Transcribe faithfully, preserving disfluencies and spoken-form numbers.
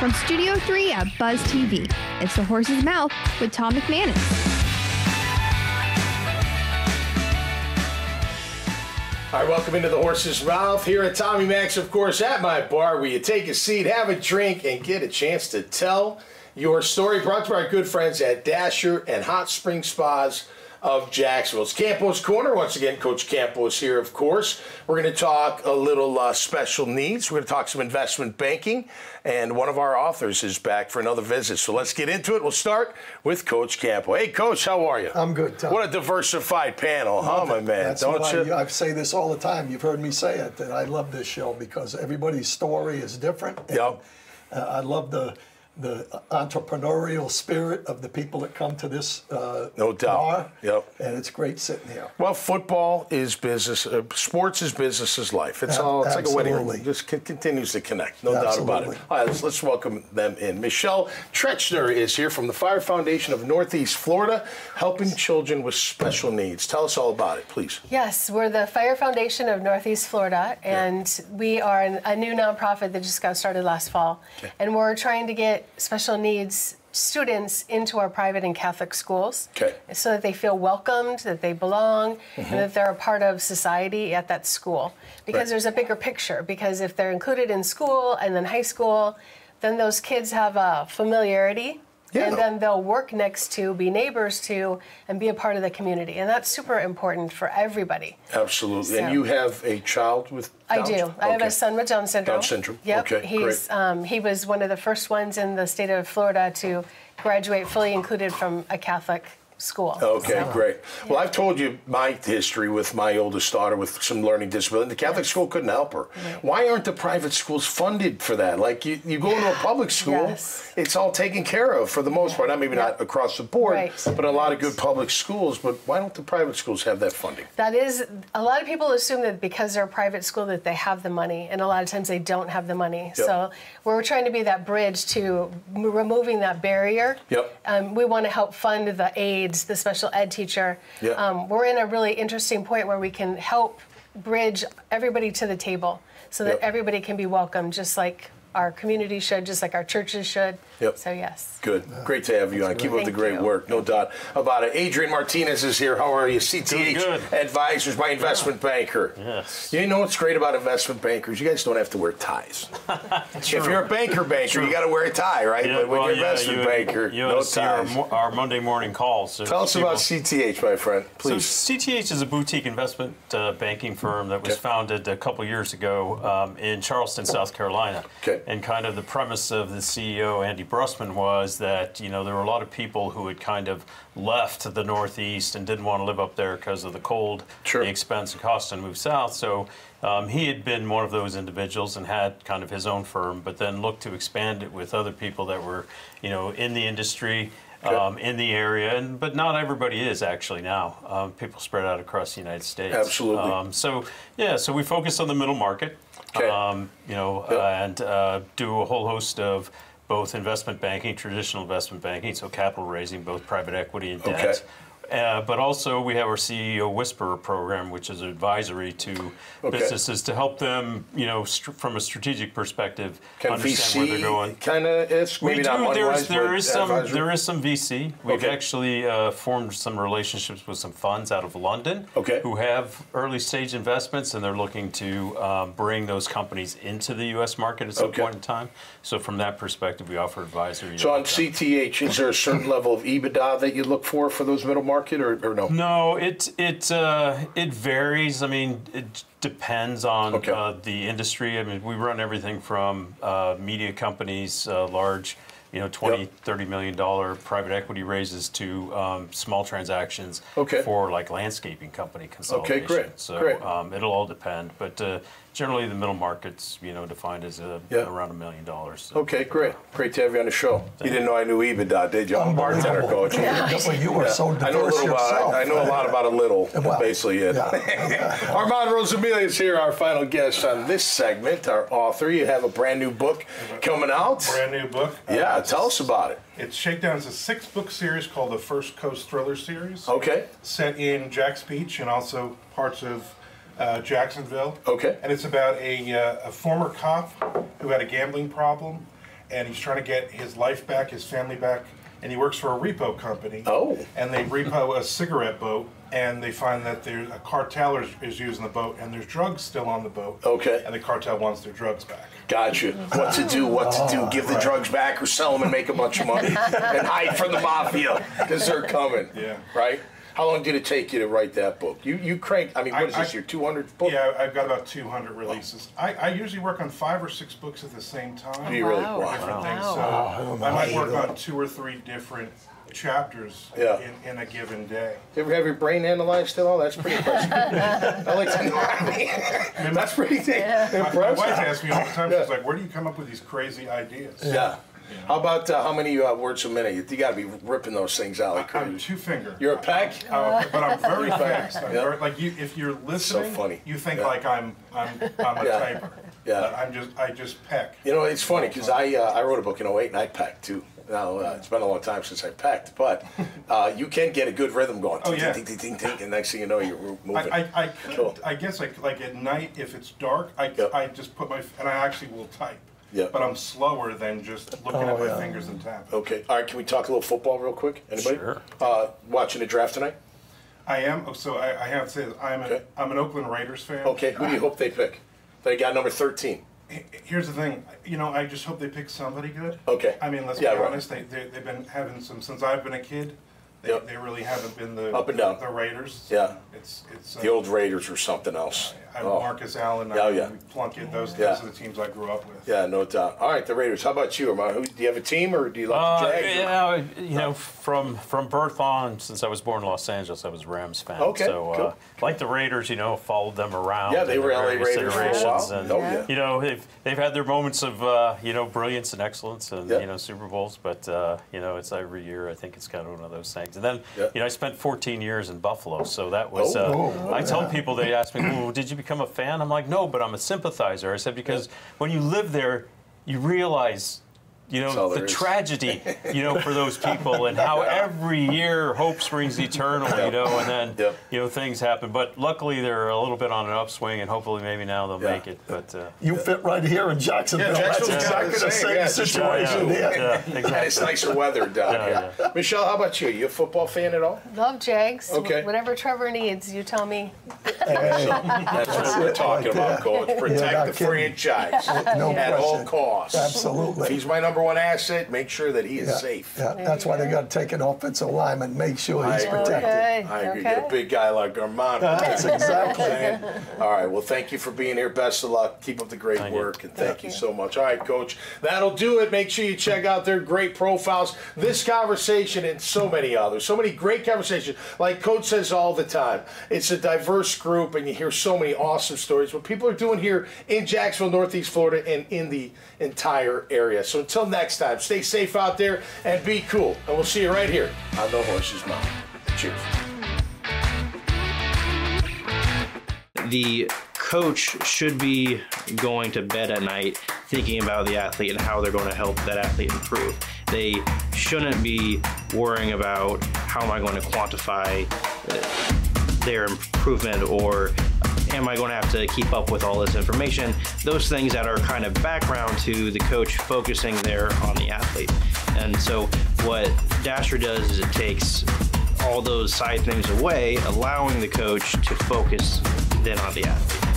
From Studio three at Buzz T V, it's The Horse's Mouth with Tom McManus. All right, welcome into The Horse's Mouth here at Tommy Max, of course, at my bar, where you take a seat, have a drink, and get a chance to tell your story. Brought to our good friends at Dasher and Hot Spring Spas of Jacksonville. It's Campo's Corner. Once again, Coach Campo is here, of course. We're going to talk a little uh, special needs. We're going to talk some investment banking, and one of our authors is back for another visit. So let's get into it. We'll start with Coach Campo. Hey, Coach, how are you? I'm good, Tom. What a diversified panel, huh, my man? That's Don't you? I, I say this all the time. You've heard me say it, that I love this show because everybody's story is different. And, yep. Uh, I love the... the entrepreneurial spirit of the people that come to this uh, no doubt. bar, yep. and it's great sitting here. Well, football is business, uh, sports is business is life. It's, uh, all, it's like a wedding. It just c continues to connect, no absolutely. doubt about it. All right, let's, let's welcome them in. Michelle Tretschner is here from the Fire Foundation of Northeast Florida, helping children with special needs. Tell us all about it, please. Yes, we're the Fire Foundation of Northeast Florida, and yeah. we are an, a new nonprofit that just got started last fall, okay. and we're trying to get special needs students into our private and Catholic schools okay. so that they feel welcomed, that they belong, mm-hmm. and that they're a part of society at that school. Because right. there's a bigger picture, because if they're included in school and then high school, then those kids have a familiarity, yeah. and then they'll work next to, be neighbors to, and be a part of the community. And that's super important for everybody. Absolutely. So, and you have a child with Down? I do. Okay. I have a son with Down syndrome. Down syndrome. Yep. Okay, He's, great. Um, he was one of the first ones in the state of Florida to graduate fully included from a Catholic school. Okay, so, great. Yeah. Well, I've told you my history with my oldest daughter with some learning disability. The Catholic yes. school couldn't help her. Right. Why aren't the private schools funded for that? Like, you, you go yeah. into a public school, yes. it's all taken care of for the most yeah. part. Now, maybe yeah. not across the board, right. but a lot of good public schools. But why don't the private schools have that funding? That is, a lot of people assume that because they're a private school that they have the money, and a lot of times they don't have the money. Yep. So we're trying to be that bridge to removing that barrier. Yep. Um, we want to help fund the aid, the special ed teacher. Yeah. Um, we're in a really interesting point where we can help bridge everybody to the table so that yep. everybody can be welcome, just like our community should, just like our churches should. Yep. So, yes. Good. Yeah. Great to have you That's on. Great. Keep up Thank the great you. work. No doubt about it. Adrian Martinez is here. How are you? C T H Advisors, my investment yeah. banker. Yes. You know what's great about investment bankers? You guys don't have to wear ties. If you're a banker banker, True. you got to wear a tie, right? Yeah, but when well, you're an yeah, investment you banker, you no ties. Our, our Monday morning calls. So Tell us people. about C T H, my friend, please. So, C T H is a boutique investment uh, banking firm that was okay. founded a couple years ago um, in Charleston, South Carolina. Okay. And kind of the premise of the C E O, Andy Brusman, was that, you know, there were a lot of people who had kind of left the Northeast and didn't want to live up there because of the cold, sure. the expense, and cost, and moved south. So um, he had been one of those individuals and had kind of his own firm, but then looked to expand it with other people that were, you know, in the industry, okay. um, in the area. And but not everybody is actually now. Um, people spread out across the United States. Absolutely. Um, so, yeah, so we focus on the middle market. Okay. Um, you know, yep. uh, and uh, do a whole host of both investment banking, traditional investment banking, so capital raising, both private equity and debt. Okay. Uh, but also we have our C E O Whisperer program, which is advisory to okay. businesses to help them, you know, from a strategic perspective, Can understand V C where they're going. Kind of is maybe we not do. There's, there is some advisory. there is some V C. We've okay. actually uh, formed some relationships with some funds out of London okay. who have early stage investments, and they're looking to uh, bring those companies into the U S market at some okay. point in time. So from that perspective, we offer advisory. So on C T H, is there a certain level of EBITDA that you look for for those middle markets? Or, or no? No, it it uh, it varies. I mean, it depends on okay. uh, the industry. I mean, we run everything from uh, media companies, uh, large, you know, twenty, yep. thirty million dollar private equity raises to um, small transactions okay. for like landscaping company consolidation. Okay, great. So great. Um, it'll all depend, but uh, generally the middle market's, you know, defined as a, yeah. around a million dollars. Okay, great. Great to have you on the show. Thank you didn't know I knew EBITDA, did you? I'm a bartender coach. Yeah. Well, you were yeah. so diverse I know, a little yourself. About, I know a lot about a little, well, basically it. Yeah. Okay. Armand Rosamilia is here, our final guest on this segment, our author. You have a brand new book coming out. Brand new book. Yeah, uh, tell us about it. It's Shakedown. It's a six-book series called the First Coast Thriller Series. Okay. Set in Jack's Beach and also parts of Uh, Jacksonville. Okay. And it's about a, uh, a former cop who had a gambling problem and he's trying to get his life back, his family back, and he works for a repo company. Oh. And they repo a cigarette boat, and they find that there's a cartel is using the boat, and there's drugs still on the boat. Okay. And the cartel wants their drugs back. Gotcha. What to do, what to do. Give the right. drugs back or sell them and make a bunch of money and hide from the mafia because they're coming. Yeah. Right? How long did it take you to write that book? You you cranked, I mean, what I, is this, I, your two hundredth book? Yeah, I've got about two hundred releases. Oh. I, I usually work on five or six books at the same time. Do you really? Wow. Different wow. things. So wow. I might work on two or three different chapters yeah. in, in a given day. Do you ever have your brain analyzed still? That's pretty impressive. I like to know. I mean, that's pretty yeah. impressive. My, my wife asks me all the time, yeah. she's like, where do you come up with these crazy ideas? Yeah. Yeah. How about uh, how many uh, words a minute? You got to be ripping those things out. Like I, I'm two finger. You're a peck, uh, but I'm very fast. I'm yeah. very, like you, if you're listening, so funny. You think yeah. like I'm, I'm, I'm a yeah. typer. Yeah, but I'm just, I just peck. You know, it's funny because I, uh, I wrote a book in oh eight and I pecked too. Now uh, it's been a long time since I pecked, but uh, you can get a good rhythm going. Oh yeah. Ding, ding, ding, ding, and next thing you know, you're moving. I, I, I, could, cool. I guess like like at night if it's dark, I, yep. I just put my and I actually will type. Yeah. But I'm slower than just looking oh, at my yeah. fingers and tapping. Okay. All right. Can we talk a little football real quick? Anybody? Sure. Uh, watching the draft tonight? I am. So I, I have to say that I'm, okay. an, I'm an Oakland Raiders fan. Okay. Who do you hope they pick? They got number thirteen. Here's the thing. You know, I just hope they pick somebody good. Okay. I mean, let's yeah, be honest. Right. They, they, they've been having some, since I've been a kid, they, yep. they really haven't been the up and down the, the Raiders. Yeah. It's it's uh, the old Raiders or something else. I, I, oh. Marcus Allen, I, oh, yeah. Plunkett, those yeah. those are the teams I grew up with. Yeah, no doubt. All right, the Raiders. How about you, Armand? Who do you have a team or do you like the Jags? Uh, you know, from from birth on, since I was born in Los Angeles, I was a Rams fan. Okay. So uh, cool. like the Raiders, you know, followed them around. Yeah, they were L A Raiders for a while. And, oh, yeah. You know, they've they've had their moments of uh, you know, brilliance and excellence and yeah. you know, Super Bowls, but uh, you know, it's every year I think it's kind of one of those things. And then, yep. you know, I spent fourteen years in Buffalo, so that was, uh, oh, oh, I yeah. tell people, they ask me, well, did you become a fan? I'm like, no, but I'm a sympathizer. I said, because yeah. when you live there, you realize, you know, the tragedy, is. you know, for those people and how yeah. every year hope springs eternal, yep. you know, and then, yep. you know, things happen. But luckily they're a little bit on an upswing and hopefully maybe now they'll yeah. make it. But uh, You yeah. fit right here in Jacksonville. Yeah, Jacksonville. That's yeah. exactly the same yeah. situation yeah. there. Yeah, exactly. And it's nicer weather down yeah, here. Yeah. Michelle, how about you? You a football fan at all? Love Jags. Okay. Whatever Trevor needs, you tell me. Hey, hey. That's what we're talking right about, Coach. Protect yeah, the kidding. franchise no at question. all costs. Absolutely. He's my number one asset, make sure that he is yeah, safe. Yeah, that's why they got to take an offensive lineman, make sure he's I protected. Okay, I agree. Okay. Get a big guy like Armand. That's exactly it. All right, well, thank you for being here. Best of luck. Keep up the great thank work, you. and thank, thank you. you so much. All right, Coach, that'll do it. Make sure you check out their great profiles, this conversation, and so many others. So many great conversations. Like Coach says all the time, it's a diverse group, and you hear so many awesome stories what people are doing here in Jacksonville, Northeast Florida, and in the entire area. So until next time, stay safe out there and be cool. And we'll see you right here on The Horse's Mouth. Cheers. The coach should be going to bed at night thinking about the athlete and how they're going to help that athlete improve. They shouldn't be worrying about how am I going to quantify their improvement or am I going to have to keep up with all this information? Those things that are kind of background to the coach focusing there on the athlete. And so what Dasher does is it takes all those side things away, allowing the coach to focus then on the athlete.